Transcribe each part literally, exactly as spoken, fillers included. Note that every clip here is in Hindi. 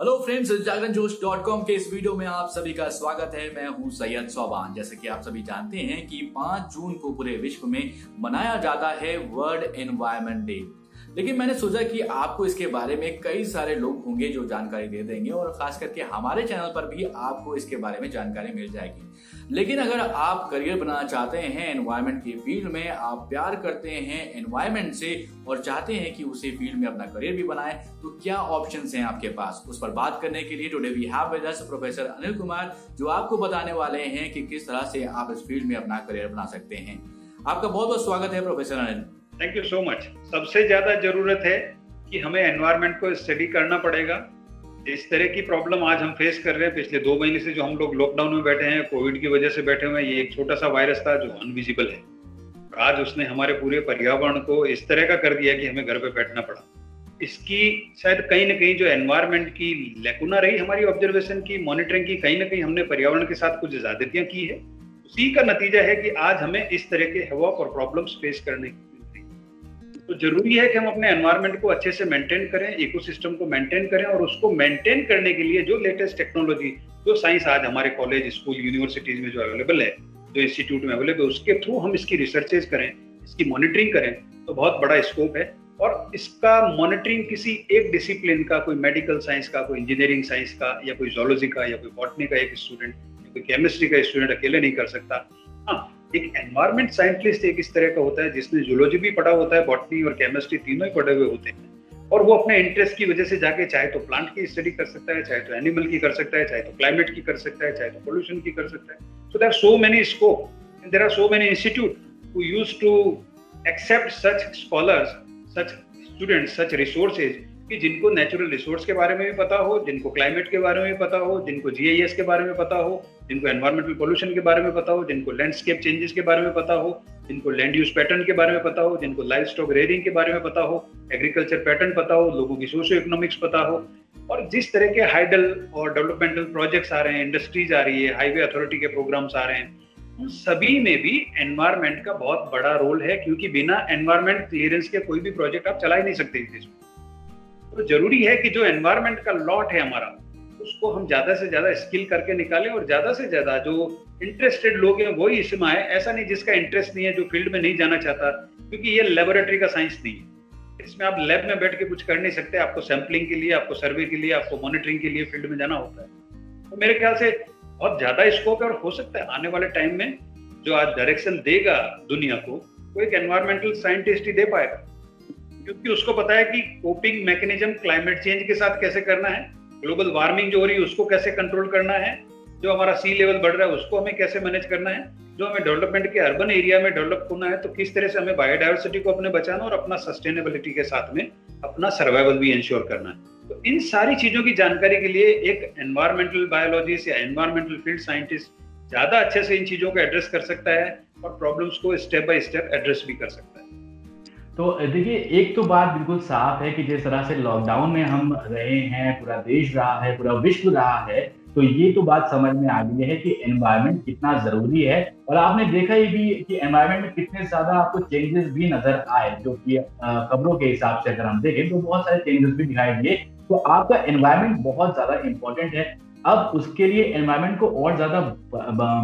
हेलो फ्रेंड्स, जागरण जोश डॉट कॉम के इस वीडियो में आप सभी का स्वागत है। मैं हूं सैयद सुभान। जैसे कि आप सभी जानते हैं कि पाँच जून को पूरे विश्व में मनाया जाता है वर्ल्ड एनवायरनमेंट डे, लेकिन मैंने सोचा कि आपको इसके बारे में कई सारे लोग होंगे जो जानकारी दे देंगे और खास करके हमारे चैनल पर भी आपको इसके बारे में जानकारी मिल जाएगी। लेकिन अगर आप करियर बनाना चाहते हैं एनवायरनमेंट के फील्ड में, आप प्यार करते हैं एनवायरनमेंट से और चाहते हैं कि उसी फील्ड में अपना करियर भी बनाएं, तो क्या ऑप्शंस हैं आपके पास, उस पर बात करने के लिए today we have with us professor Anil Kumar, जो आपको बताने वाले हैं कि किस तरह से आप इस फील्ड में अपना करियर बना सकते हैं। आपका बहुत बहुत स्वागत है professor Anil. Thank you so much. सबसे ज्यादा जरूरत है कि हमें एनवायरनमेंट को स्टडी करना पड़ेगा। जिस तरह की प्रॉब्लम आज हम फेस कर रहे हैं, पिछले दो महीने से जो हम लोग लॉकडाउन में बैठे हैं, कोविड की वजह से बैठे हुए हैं, ये एक छोटा सा वायरस था जो अनविजिबल है। आज उसने हमारे पूरे पर्यावरण को इस तरह का कर दिया कि हमें घर पे बैठना पड़ा। इसकी शायद कहीं ना कहीं जो एनवायरनमेंट की लैकुना रही हमारी ऑब्जर्वेशन की, मॉनिटरिंग की, कहीं ना कहीं हमने पर्यावरण के साथ कुछ ज्यादतियां की है। उसी का नतीजा है कि आज हमें इस तरह के हैवॉक और प्रॉब्लम्स फेस करने की। तो जरूरी है कि हम अपने एनवायरनमेंट को अच्छे से मेंटेन करें, इकोसिस्टम को मेंटेन करें, और उसको मेंटेन करने के लिए जो लेटेस्ट टेक्नोलॉजी, जो साइंस आज हमारे कॉलेज, स्कूल, यूनिवर्सिटीज में जो अवेलेबल है, जो इंस्टीट्यूट में अवेलेबल है, उसके थ्रू हम इसकी रिसर्चेज करें, इसकी मॉनिटरिंग करें, तो बहुत बड़ा स्कोप है। और इसका मॉनिटरिंग किसी एक डिसिप्लिन का, कोई मेडिकल साइंस का, कोई इंजीनियरिंग साइंस का, या कोई जोलॉजी का, या कोई बॉटनी का एक स्टूडेंट, या कोई केमिस्ट्री का स्टूडेंट अकेले नहीं कर सकता। हाँ, एक एनवायरनमेंट साइंटिस्ट एक इस तरह का होता है जिसने जूलॉजी भी पढ़ा होता है, बॉटनी और केमिस्ट्री तीनों ही पढ़े हुए होते हैं, और वो अपने इंटरेस्ट की वजह से जाके चाहे तो प्लांट की स्टडी कर सकता है, चाहे तो एनिमल की कर सकता है, चाहे तो क्लाइमेट की कर सकता है, चाहे तो पोल्यूशन की कर सकता है। So there are so many scope and there are so many institute who used to accept such scholars, such students, such resources कि जिनको नेचुरल रिसोर्स के बारे में भी पता हो, जिनको क्लाइमेट के बारे में भी पता हो, जिनको जी आई एस के बारे में पता हो, जिनको एनवायरमेंटल पोल्यूशन के बारे में पता हो, जिनको लैंडस्केप चेंजेस के बारे में पता हो, जिनको लैंड यूज पैटर्न के बारे में पता हो, जिनको लाइफ स्टॉक रेयरिंग के बारे में पता हो, एग्रीकल्चर पैटर्न पता हो, लोगों की सोशियो इकोनॉमिक्स पता हो। और जिस तरह के हाइडल और डेवलपमेंटल प्रोजेक्ट्स आ रहे हैं, इंडस्ट्रीज आ रही है, हाईवे अथॉरिटी के प्रोग्राम्स आ रहे हैं, उन सभी में भी एनवायरमेंट का बहुत बड़ा रोल है, क्योंकि बिना एनवायरमेंट क्लियरेंस के कोई भी प्रोजेक्ट आप चला ही नहीं सकते इस देश में। तो जरूरी है कि जो एनवायरनमेंट का लॉट है हमारा, उसको हम ज्यादा से ज्यादा स्किल करके निकालें, और ज्यादा से ज्यादा जो इंटरेस्टेड लोग हैं वही इसमें आए। ऐसा नहीं जिसका इंटरेस्ट नहीं है, जो फील्ड में नहीं जाना चाहता, क्योंकि ये लेबोरेटरी का साइंस नहीं है। इसमें आप लैब में बैठ के कुछ कर नहीं सकते। आपको सैम्पलिंग के लिए, आपको सर्वे के लिए, आपको मॉनिटरिंग के लिए फील्ड में जाना होता है। तो मेरे ख्याल से बहुत ज्यादा स्कोप है, और हो सकता है आने वाले टाइम में जो आज डायरेक्शन देगा दुनिया को, वो एक एनवायरमेंटल साइंटिस्ट ही दे पाएगा, क्योंकि उसको पता है कि कोपिंग मैकेनिज्म क्लाइमेट चेंज के साथ कैसे करना है, ग्लोबल वार्मिंग जो हो रही है उसको कैसे कंट्रोल करना है, जो हमारा सी लेवल बढ़ रहा है उसको हमें कैसे मैनेज करना है, जो हमें डेवलपमेंट के अर्बन एरिया में डेवलप होना है तो किस तरह से हमें बायोडायवर्सिटी को अपने बचाना और अपना सस्टेनेबिलिटी के साथ में अपना सर्वाइवल भी इंश्योर करना है। तो इन सारी चीजों की जानकारी के लिए एक एनवायरमेंटल बायोलॉजिस्ट या एनवायरमेंटल फील्ड साइंटिस्ट ज्यादा अच्छे से इन चीजों को एड्रेस कर सकता है, और प्रॉब्लम्स को स्टेप बाय स्टेप एड्रेस भी कर सकता है। तो देखिए, एक तो बात बिल्कुल साफ है कि जिस तरह से लॉकडाउन में हम रहे हैं, पूरा देश रहा है, पूरा विश्व रहा है, तो ये तो बात समझ में आ गई है कि एनवायरनमेंट कितना जरूरी है। और आपने देखा ये भी कि एनवायरनमेंट में कितने ज्यादा आपको चेंजेस भी नजर आए, जो कि खबरों के हिसाब से अगर हम देखें तो बहुत सारे चेंजेस भी दिखाई दिए। तो आपका एनवायरनमेंट बहुत ज्यादा इंपॉर्टेंट है। अब उसके लिए एनवायरनमेंट को और ज्यादा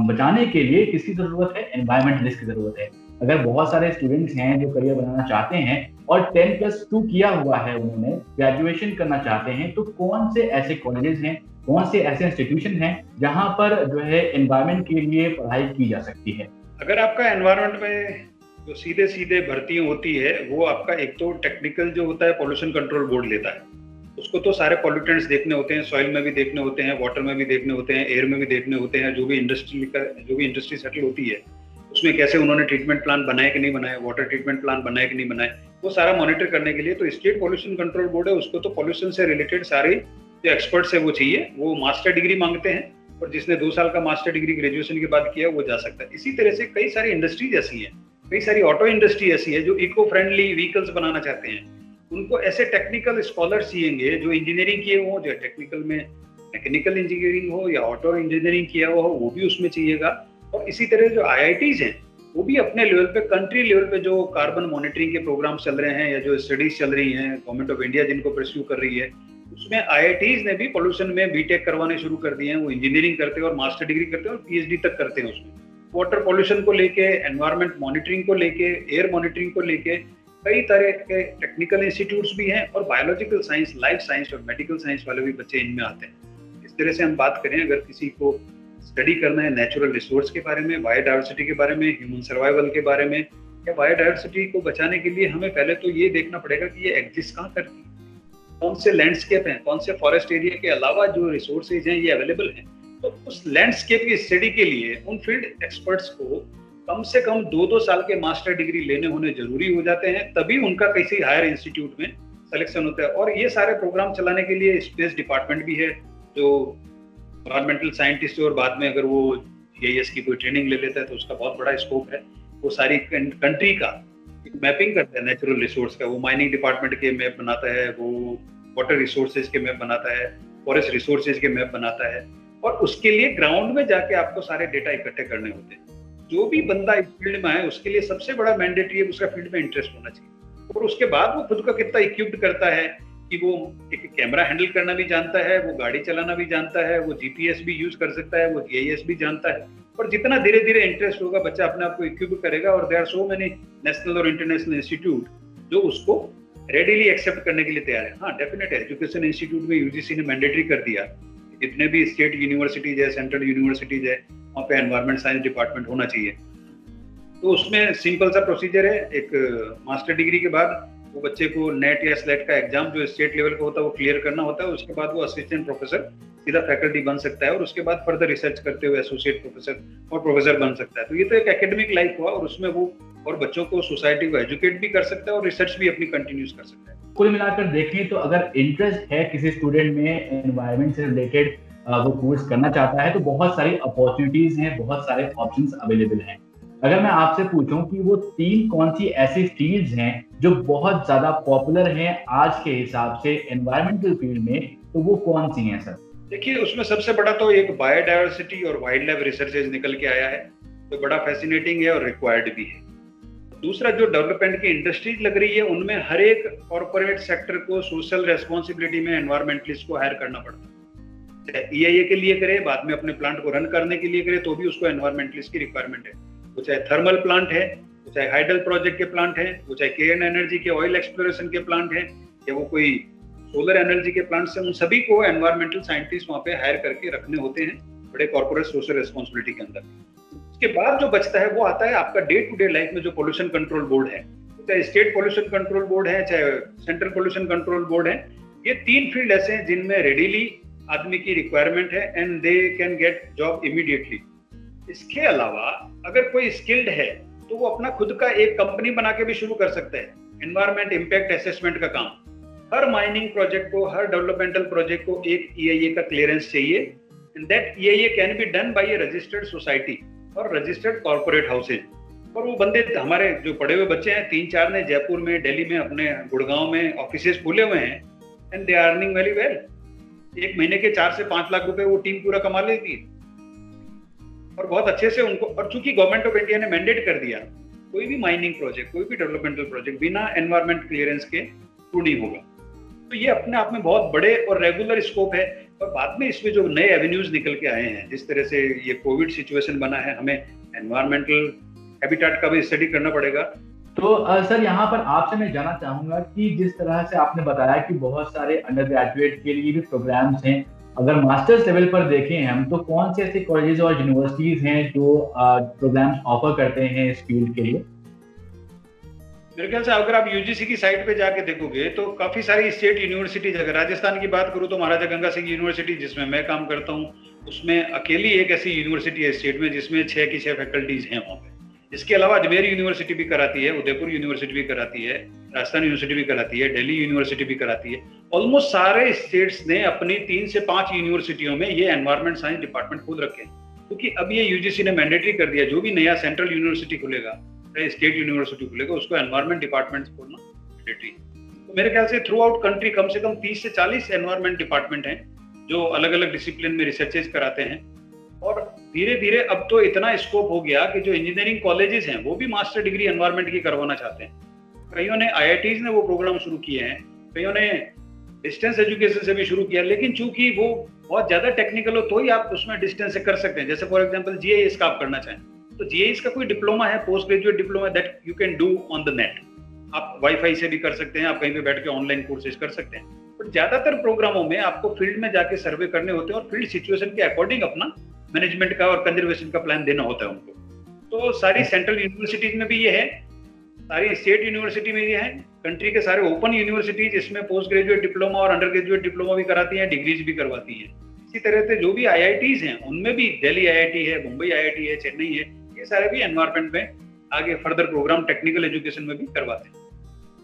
बचाने के लिए किसकी जरूरत है? एनवायरमेंटलिस्ट की जरूरत है। अगर बहुत सारे स्टूडेंट्स हैं जो करियर बनाना चाहते हैं और टेन प्लस टू किया हुआ है, उन्होंने ग्रेजुएशन करना चाहते हैं, तो कौन से ऐसे कॉलेजेस हैं, कौन से ऐसे इंस्टीट्यूशन हैं जहां पर जो है एनवायरनमेंट के लिए पढ़ाई की जा सकती है? अगर आपका एनवायरनमेंट में जो सीधे सीधे भर्ती होती है, वो आपका एक तो टेक्निकल जो होता है पॉल्यूशन कंट्रोल बोर्ड लेता है, उसको तो सारे पॉल्यूटेंट्स देखने होते हैं, सॉइल में भी देखने होते हैं, वाटर में भी देखने होते हैं, एयर में भी देखने होते हैं। जो भी इंडस्ट्री का जो भी इंडस्ट्री सेटल होती है उसमें कैसे उन्होंने ट्रीटमेंट प्लान बनाए कि नहीं बनाए, वाटर ट्रीटमेंट प्लान बनाए कि नहीं बनाए, वो सारा मॉनिटर करने के लिए तो स्टेट पॉल्यूशन कंट्रोल बोर्ड है, उसको तो पॉल्यूशन से रिलेटेड सारे जो एक्सपर्ट्स है वो चाहिए। वो मास्टर डिग्री मांगते हैं, और जिसने दो साल का मास्टर डिग्री ग्रेजुएशन के बाद किया वो जा सकता है। इसी तरह से कई सारी इंडस्ट्रीज ऐसी हैं, कई सारी ऑटो इंडस्ट्री ऐसी है जो इको फ्रेंडली व्हीकल्स बनाना चाहते हैं, उनको ऐसे टेक्निकल स्कॉलर्स चाहिएंगे जो इंजीनियरिंग किए हों, जो टेक्निकल में मैकेनिकल इंजीनियरिंग हो या ऑटो इंजीनियरिंग किया हुआ हो, वो भी उसमें चाहिएगा। और इसी तरह जो आई आई टीज़ हैं वो भी अपने लेवल पे, कंट्री लेवल पे जो कार्बन मॉनिटरिंग के प्रोग्राम चल रहे हैं या जो स्टडीज चल रही हैं, गवर्नमेंट ऑफ इंडिया जिनको परस्यू कर रही है, उसमें आईआईटीज ने भी पोल्यूशन में बीटेक करवाने शुरू कर दिए हैं। वो इंजीनियरिंग करते हैं और मास्टर डिग्री करते हैं और पीएचडी तक करते हैं। उसमें वाटर पोल्यूशन को लेके, एनवायरमेंट मॉनिटरिंग को लेके, एयर मॉनिटरिंग को लेके कई तरह के टेक्निकल इंस्टीट्यूट्स भी हैं और बायोलॉजिकल साइंस, लाइफ साइंस और मेडिकल साइंस वाले भी बच्चे इनमें आते हैं। इस तरह से हम बात करें, अगर किसी को स्टडी करना है नेचुरल रिसोर्स के बारे में, बायोडाइवर्सिटी के बारे में, ह्यूमन सर्वाइवल के बारे में या बायोडाइवर्सिटी को बचाने के लिए, हमें पहले तो ये देखना पड़ेगा कि ये एग्जिस्ट कहाँ करती है, कौन से लैंडस्केप हैं, कौन से फॉरेस्ट एरिया के अलावा जो रिसोर्सेज हैं ये अवेलेबल हैं। तो उस लैंडस्केप की स्टडी के लिए उन फील्ड एक्सपर्ट्स को कम से कम दो दो साल के मास्टर डिग्री लेने होने जरूरी हो जाते हैं, तभी उनका किसी हायर इंस्टीट्यूट में सिलेक्शन होता है। और ये सारे प्रोग्राम चलाने के लिए स्पेस डिपार्टमेंट भी है, जो एनवायरमेंटल साइंटिस्ट और बाद में अगर वो जीआईएस की कोई ट्रेनिंग ले लेता है तो उसका बहुत बड़ा स्कोप है। वो सारी कंट्री का मैपिंग करता है नेचुरल रिसोर्स का। वो माइनिंग डिपार्टमेंट के मैप बनाता है, वो वाटर रिसोर्सेज के मैप बनाता है, फॉरेस्ट रिसोर्सेज के मैप बनाता है और उसके लिए ग्राउंड में जाके आपको सारे डेटा इकट्ठे करने होते हैं। जो भी बंदा इस फील्ड में है उसके लिए सबसे बड़ा मैंडेटरी है उसका फील्ड में इंटरेस्ट होना चाहिए और उसके बाद वो खुद को कितना इक्विप्ड करता है कि वो एक कैमरा हैंडल करना भी जानता है, वो गाड़ी चलाना भी जानता है, वो जीपीएस भी यूज कर सकता है, वो जीआईएस भी जानता है। और जितना धीरे धीरे इंटरेस्ट होगा बच्चा अपने आप को इक्विप करेगा और they are so many national और इंटरनेशनल इंस्टीट्यूट जो उसको रेडिली एक्सेप्ट करने के लिए तैयार है। हाँ, डेफिनेट एजुकेशन इंस्टीट्यूट में यूजीसी ने मैंडेटरी कर दिया, जितने भी स्टेट यूनिवर्सिटीज है, सेंट्रल यूनिवर्सिटीज है, वहाँ पे एनवायरमेंट साइंस डिपार्टमेंट होना चाहिए। तो उसमें सिंपल सा प्रोसीजर है, एक मास्टर डिग्री के बाद वो बच्चे को नेट या स्लेट का एग्जाम जो स्टेट लेवल का होता है वो क्लियर करना होता है। उसके बाद वो असिस्टेंट प्रोफेसर सीधा फैकल्टी बन सकता है और उसके बाद फर्दर रिसर्च करते हुए एसोसिएट प्रोफेसर और प्रोफेसर बन सकता है। तो ये तो एक एकेडमिक लाइफ हुआ और उसमें वो और बच्चों को, सोसाइटी को एजुकेट भी कर सकता है और रिसर्च भी अपनी कंटिन्यूस कर सकता है। कुल मिलाकर देखें तो अगर इंटरेस्ट है किसी स्टूडेंट में एनवायरमेंट से रिलेटेड, वो कोर्स करना चाहता है तो बहुत सारी अपॉर्चुनिटीज हैं, बहुत सारे ऑप्शंस अवेलेबल हैं। अगर मैं आपसे पूछूं कि वो तीन कौन सी ऐसी फील्ड्स हैं जो बहुत ज्यादा पॉपुलर हैं आज के हिसाब से एनवायरमेंटल फील्ड में, तो वो कौन सी हैं सर? देखिए, उसमें सबसे बड़ा तो एक बायोडायवर्सिटी और वाइल्ड लाइफ रिसर्चेज निकल के आया है, तो बड़ा फैसिनेटिंग है और रिक्वायर्ड भी है। दूसरा, जो डेवलपमेंट की इंडस्ट्रीज लग रही है उनमें हर एक कॉर्पोरेट सेक्टर को सोशल रेस्पॉन्सिबिलिटी में एनवायरमेंटलिस्ट को हायर करना पड़ता है। ईआईए के लिए करे, बाद में अपने प्लांट को रन करने के लिए करे, तो भी उसको एनवायरमेंटलिस्ट की रिक्वायरमेंट है। वो चाहे थर्मल प्लांट है, वो चाहे हाइडल प्रोजेक्ट के प्लांट है, वो चाहे केन एनर्जी के ऑयल एक्सप्लोरेशन के प्लांट है या वो कोई सोलर एनर्जी के प्लांट से, उन सभी को एनवायरमेंटल साइंटिस्ट वहाँ पे हायर करके रखने होते हैं बड़े कॉर्पोरेट सोशल रेस्पॉन्सिबिलिटी के अंदर। उसके बाद जो बचता है वो आता है आपका डे टू डे लाइफ में जो पोल्यूशन कंट्रोल बोर्ड है, चाहे स्टेट पोल्यूशन कंट्रोल बोर्ड है, चाहे सेंट्रल पोल्यूशन कंट्रोल बोर्ड है। ये तीन फील्ड ऐसे हैं जिनमें रेडीली आदमी की रिक्वायरमेंट है and they can get job immediately. इसके अलावा अगर कोई स्किल्ड है तो वो अपना खुद का एक कंपनी बना के भी शुरू कर सकता है। एनवायरमेंट इम्पैक्ट असेसमेंट का काम, हर माइनिंग प्रोजेक्ट को, हर डेवलपमेंटल प्रोजेक्ट को एक ईआईए का क्लियरेंस चाहिए and that EIA can be done by a registered society और रजिस्टर्ड कॉर्पोरेट हाउसेज। और वो बंदे हमारे जो पढ़े हुए बच्चे हैं, तीन चार ने जयपुर में, दिल्ली में, अपने गुड़गांव में ऑफिसेज खुले हुए हैं and they are earning very well. एक महीने के चार से पांच लाख रुपए वो टीम पूरा कमा लेती है और बहुत अच्छे से उनको। और चूंकि गवर्नमेंट ऑफ इंडिया ने मैंडेट कर दिया कोई भी माइनिंग प्रोजेक्ट, कोई भी डेवलपमेंटल प्रोजेक्ट बिना एनवायरमेंट क्लियरेंस के शुरू नहीं होगा, तो ये अपने आप में बहुत बड़े और रेगुलर स्कोप है। और बाद में इसमें जो नए एवेन्यूज निकल के आए हैं, जिस तरह से ये कोविड सिचुएशन बना है, हमें एनवायरमेंटल हैबिटेट का भी स्टडी करना पड़ेगा। तो आ, सर यहाँ पर आपसे मैं जानना चाहूंगा कि जिस तरह से आपने बताया कि बहुत सारे अंडर ग्रेजुएट के लिए भी प्रोग्राम्स हैं, अगर मास्टर्स लेवल पर देखें हम तो कौन से ऐसे कॉलेजेस और यूनिवर्सिटीज हैं जो प्रोग्राम्स ऑफर करते हैं इस फील्ड के लिए? मेरे ख्याल से अगर आप यूजीसी की साइट पे जाके देखोगे तो काफी सारी स्टेट यूनिवर्सिटीज, अगर राजस्थान की बात करूँ तो महाराजा गंगा सिंह यूनिवर्सिटी जिसमें मैं काम करता हूँ उसमें अकेली एक ऐसी यूनिवर्सिटी है स्टेट में जिसमें छह की छह फैकल्टीज हैं वहाँ पे। इसके अलावा अजमेर यूनिवर्सिटी भी कराती है, उदयपुर यूनिवर्सिटी भी कराती है, राजस्थान यूनिवर्सिटी भी कराती है, दिल्ली यूनिवर्सिटी भी कराती है। ऑलमोस्ट सारे स्टेट्स ने अपनी तीन से पांच यूनिवर्सिटियों में ये एनवायरमेंट साइंस डिपार्टमेंट खोल रखे हैं, क्योंकि अब ये यूजीसी ने मैंडेटरी कर दिया जो भी नया सेंट्रल यूनिवर्सिटी खुलेगा, स्टेट यूनिवर्सिटी खुलेगा, उसको एनवायरमेंट डिपार्टमेंट खोलना मैंडेटरी। तो मेरे ख्याल से थ्रू आउट कंट्री कम से कम तीस से चालीस एनवायरमेंट डिपार्टमेंट हैं जो अलग अलग डिसिप्लिन में रिसर्चेज कराते हैं। और धीरे धीरे अब तो इतना स्कोप हो गया कि जो इंजीनियरिंग कॉलेजेस हैं वो भी मास्टर डिग्री एनवायरमेंट की करवाना चाहते हैं। कईयों ने आईआईटीज ने वो प्रोग्राम शुरू किए हैं, कईयों ने डिस्टेंस एजुकेशन से भी शुरू किया, लेकिन चूंकि वो बहुत ज्यादा टेक्निकल हो तो ही आप उसमें डिस्टेंस से कर सकते हैं। जैसे फॉर एग्जांपल जीआईएस का आप करना चाहें तो जीआईएस का कोई डिप्लोमा है, post graduate diploma, that you can do on the net. आप वाईफाई से भी कर सकते हैं, आप कहीं पे बैठ के ऑनलाइन कोर्सेज कर सकते हैं। बट ज्यादातर प्रोग्रामों में आपको फील्ड में जाके सर्वे करने होते हैं और फील्ड सिचुएशन के अकॉर्डिंग अपना मैनेजमेंट का और कंजर्वेशन का प्लान देना होता है उनको। तो सारी सेंट्रल यूनिवर्सिटीज में भी ये है, सारी स्टेट यूनिवर्सिटी में ये है, कंट्री के सारे ओपन यूनिवर्सिटीज इसमें पोस्ट ग्रेजुएट डिप्लोमा और अंडर ग्रेजुएट डिप्लोमा भी कराती हैं, डिग्रीज भी करवाती हैं। इसी तरह से जो भी आईआईटीज हैं उनमें भी दिल्ली आईआईटी है, मुंबई आईआईटी है, चेन्नई है, ये सारे भी एनवायरमेंट में आगे फर्दर प्रोग्राम टेक्निकल एजुकेशन में भी करवाते हैं।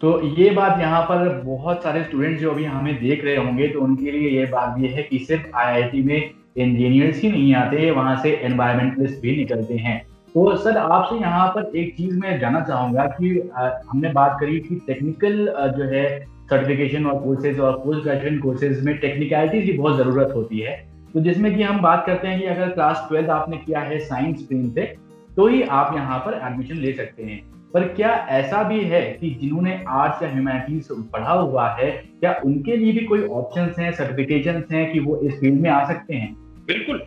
तो ये बात यहाँ पर बहुत सारे स्टूडेंट जो भी हमें देख रहे होंगे तो उनके लिए ये बात ये है कि सिर्फ आईआईटी में इंजीनियर्स ही नहीं आते, वहाँ से एनवायरमेंटलिस्ट भी निकलते हैं। तो सर आपसे यहाँ पर एक चीज मैं जानना चाहूंगा कि आ, हमने बात करी कि टेक्निकल जो है सर्टिफिकेशन और कोर्सेज और पोस्ट ग्रेजुएट कोर्सेज में टेक्निकलिटीज की बहुत जरूरत होती है। तो जिसमें कि हम बात करते हैं कि अगर क्लास ट्वेल्थ आपने किया है साइंस स्ट्रीम से तो ही आप यहाँ पर एडमिशन ले सकते हैं, पर क्या ऐसा भी है कि जिन्होंने आर्ट्स या ह्यूमैनिटीज पढ़ा हुआ है क्या उनके लिए भी कोई ऑप्शन है, सर्टिफिकेशन है कि वो इस फील्ड में आ सकते हैं? बिल्कुल,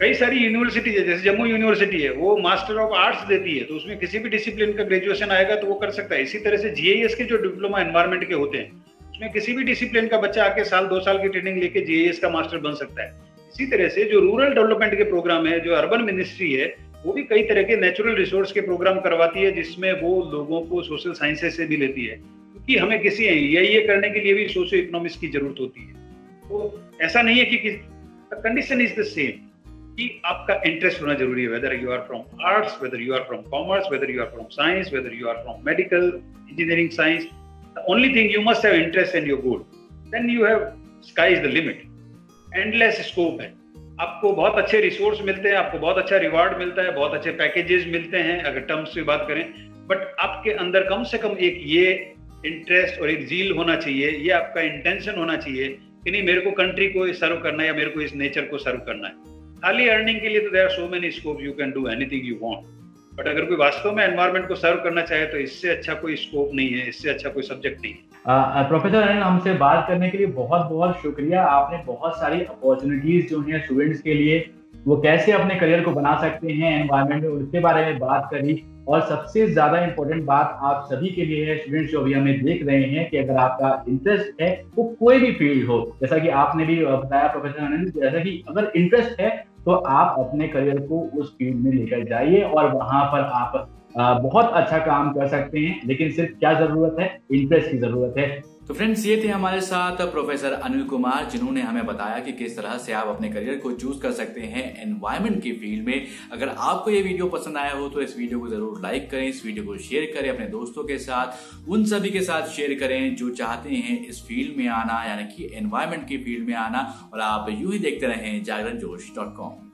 कई सारी यूनिवर्सिटीज है, जैसे जम्मू यूनिवर्सिटी है वो मास्टर ऑफ आर्ट्स देती है तो उसमें किसी भी डिसिप्लिन का ग्रेजुएशन आएगा तो वो कर सकता है। इसी तरह से जीआईएस के जो डिप्लोमा एनवायरमेंट के होते हैं उसमें किसी भी डिसिप्लिन का बच्चा आके साल दो साल की ट्रेनिंग लेके जीआईएस का मास्टर बन सकता है। इसी तरह से जो रूरल डेवलपमेंट के प्रोग्राम है, जो अर्बन मिनिस्ट्री है, वो भी कई तरह के नेचुरल रिसोर्स के प्रोग्राम करवाती है जिसमें वो लोगों को सोशल साइंसेज से भी लेती है, क्योंकि हमें किसी ईआईए करने के लिए भी सोशियो इकोनॉमिक्स की जरूरत होती है। तो ऐसा नहीं है कि कंडीशन इज द सेम कि आपका इंटरेस्ट होना जरूरी है, whether you are from arts, whether you are from commerce, whether you are from science, whether you are from medical engineering science, the only thing you must have interest and your goal, then you have sky is the limit, endless scope है। आपको बहुत अच्छे रिसोर्स मिलते हैं, आपको बहुत अच्छा रिवार्ड मिलता है, बहुत अच्छे पैकेजेस मिलते हैं अगर टर्म्स की बात करें, बट आपके अंदर कम से कम एक ये इंटरेस्ट और एक जील होना चाहिए, ये आपका इंटेंशन होना चाहिए कि नहीं मेरे को कंट्री को सर्व करना है या मेरे को इस नेचर को सर्व करना है। खाली अर्निंग के लिए तो there are so many scope, you can do anything you want, but अगर कोई वास्तव में एनवायरमेंट को सर्व करना चाहे तो इससे अच्छा कोई स्कोप नहीं है, इससे अच्छा कोई सब्जेक्ट नहीं है। प्रोफेसर अनिल, हमसे बात करने के लिए बहुत बहुत शुक्रिया। आपने बहुत सारी अपॉर्चुनिटीज जो हैं स्टूडेंट्स के लिए वो कैसे अपने करियर को बना सकते हैं एनवायरमेंट में, उसके बारे में बात करी, और सबसे ज्यादा इम्पोर्टेंट बात आप सभी के लिए है स्टूडेंट्स जो अभी हमें देख रहे हैं कि अगर आपका इंटरेस्ट है वो कोई भी फील्ड हो, जैसा कि आपने भी बताया प्रोफेसर अनिल, जैसा कि अगर इंटरेस्ट है तो आप अपने करियर को उस फील्ड में लेकर जाइए और वहां पर आप बहुत अच्छा काम कर सकते हैं, लेकिन सिर्फ क्या जरूरत है, इंटरेस्ट की जरूरत है। तो फ्रेंड्स, ये थे हमारे साथ प्रोफेसर अनिल कुमार जिन्होंने हमें बताया कि किस तरह से आप अपने करियर को चूज कर सकते हैं एनवायरमेंट की फील्ड में। अगर आपको ये वीडियो पसंद आया हो तो इस वीडियो को जरूर लाइक करें, इस वीडियो को शेयर करें अपने दोस्तों के साथ, उन सभी के साथ शेयर करें जो चाहते हैं इस फील्ड में आना, यानी कि एनवायरमेंट की फील्ड में आना। और आप यूं ही देखते रहें जागरण जोश डॉट कॉम।